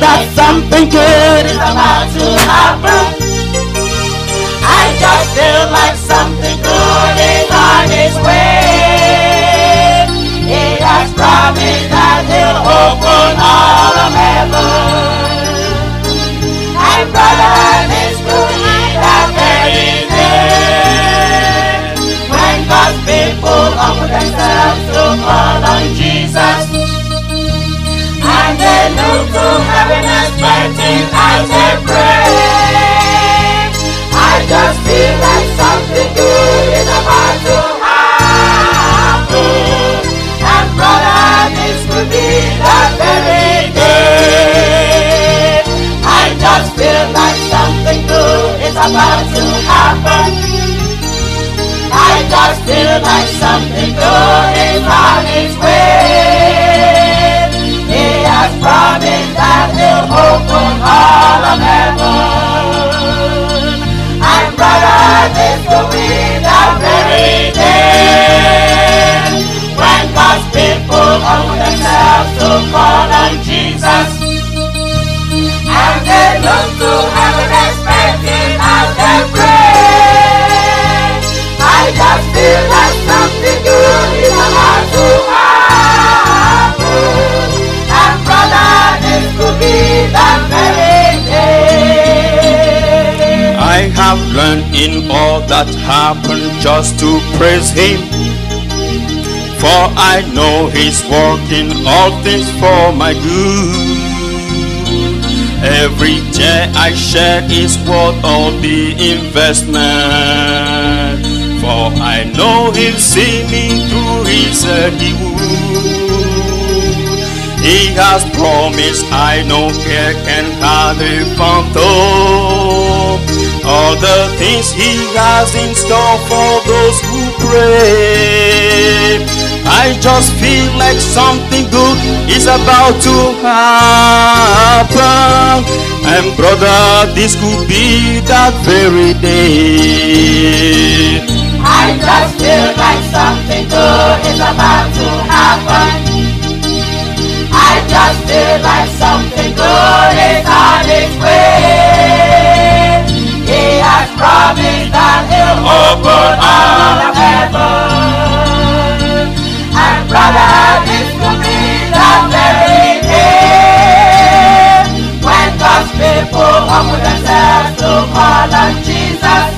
that something good is about to happen. I just feel like something good is on its way. It has promised that it'll open all of heaven. And brother and his believe that there is it. When God's people offer themselves to follow Jesus, they look to heaven expecting as they pray. I just feel like something good is about to happen. And brother, this will be the very day. I just feel like something good is about to happen. I just feel like something good is on its way. Has promised that he'll open all of heaven. And brother, this will be the very day when God's people open themselves to follow Jesus, and they look to heaven expecting as they pray. I just feel like something good is about to happen. I have learned in all that happened just to praise him, for I know he's working all things for my good. Every day I share is worth all the investment, for I know he'll see me through. He said he would. He has promised I no care can hardly fathom all the things he has in store for those who pray. I just feel like something good is about to happen. And brother, this could be that very day. I just feel like something good is about to happen. I just feel like something good is on its way. He has promised that he'll open all of heaven. And brother, this will be the very day when God's people humble themselves to follow Jesus,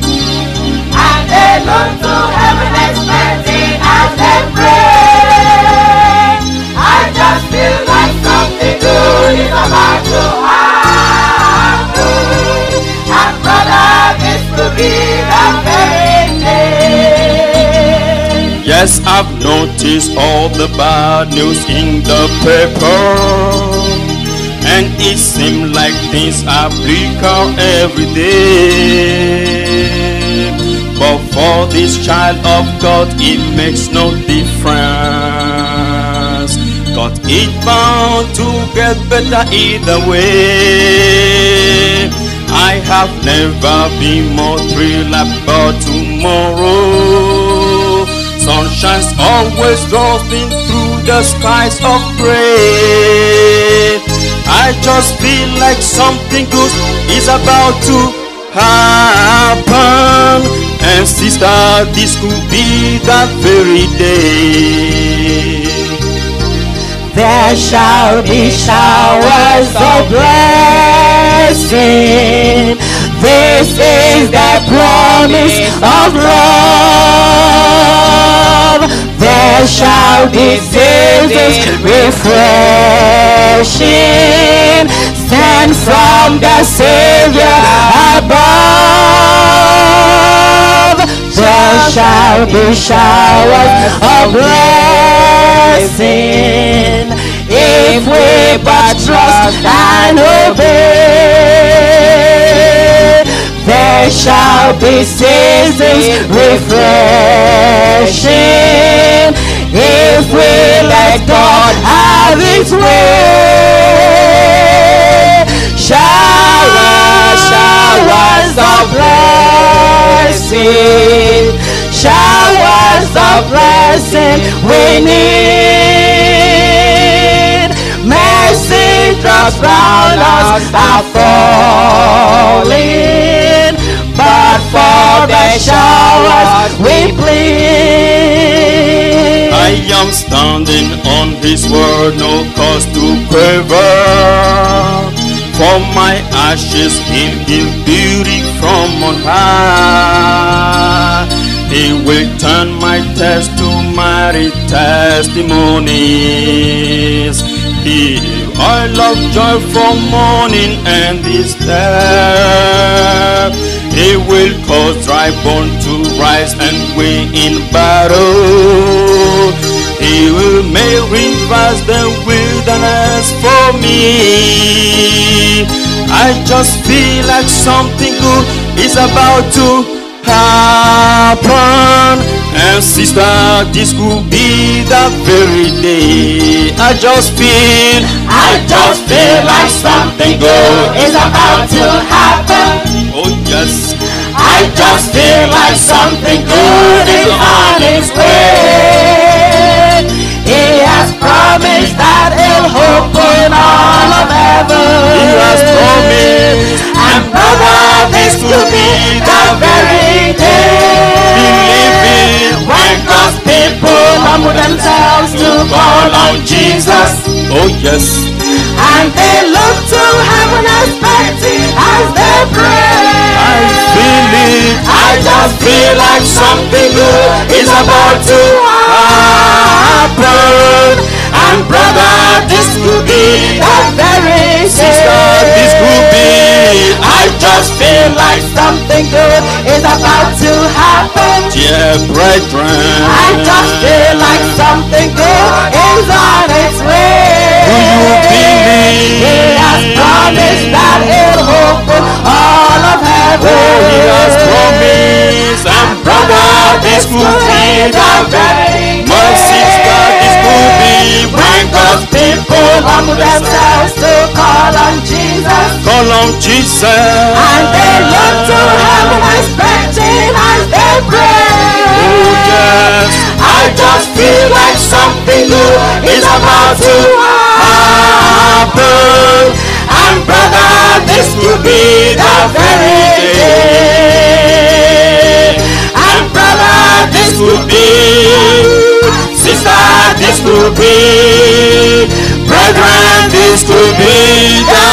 and they look to heaven expecting as they pray. I just feel like something good is about to happen. And brother, this will be the very day. Yes, I've noticed all the bad news in the paper, and it seems like things are bleaker every day. But for this child of God, it makes no difference, 'cause it's bound to get better either way. I have never been more thrilled about tomorrow. Sunshine always draws me through the skies of gray. I just feel like something good is about to happen. And sister, this could be that very day. There shall be showers of blessing. This is the promise of love. There shall be seasons refreshing, sent from the Savior above. There shall be showers of blessing, if we but trust and obey. There shall be seasons refreshing, if we let God have his way. Showers, showers of blessing, showers of blessing we need. Mercy, clouds round us are falling, but for their showers we plead. I am standing on His word, no cause to quiver. From my ashes He'll give beauty from on high. He will turn my test to mighty testimonies. I love joy from morning and this day. He will cause dry bones to rise and win in battle. He will make rivers the wilderness for me. I just feel like something good is about to happen. And sister, this could be the very day. I just feel like something good is about to happen. Oh yes, I just feel like something good is on its way. He has promised that He'll open all of heaven. He has promised, and brother, this could be the very day when God's people humble themselves to call on Jesus. Oh yes, and they look to heaven expecting as they pray. I feel it. I just feel like something good is about to happen. And brother, this could be the very sister, day. This could be. I just feel like something good is about to happen. Yeah, brethren, I just feel like something good is on its way. Do you believe? He has promised that He'll open all of heaven. Oh, He has promised, and brother, this could be the very day. My sister, this could be when God's people humble themselves to call on Jesus. Call on Jesus, and they look to heaven expecting as they pray. Oh yes, I just feel like something new is about to happen. And brother, this could be the very day. And brother, this could be. Sister, this could be. Brethren, this could be the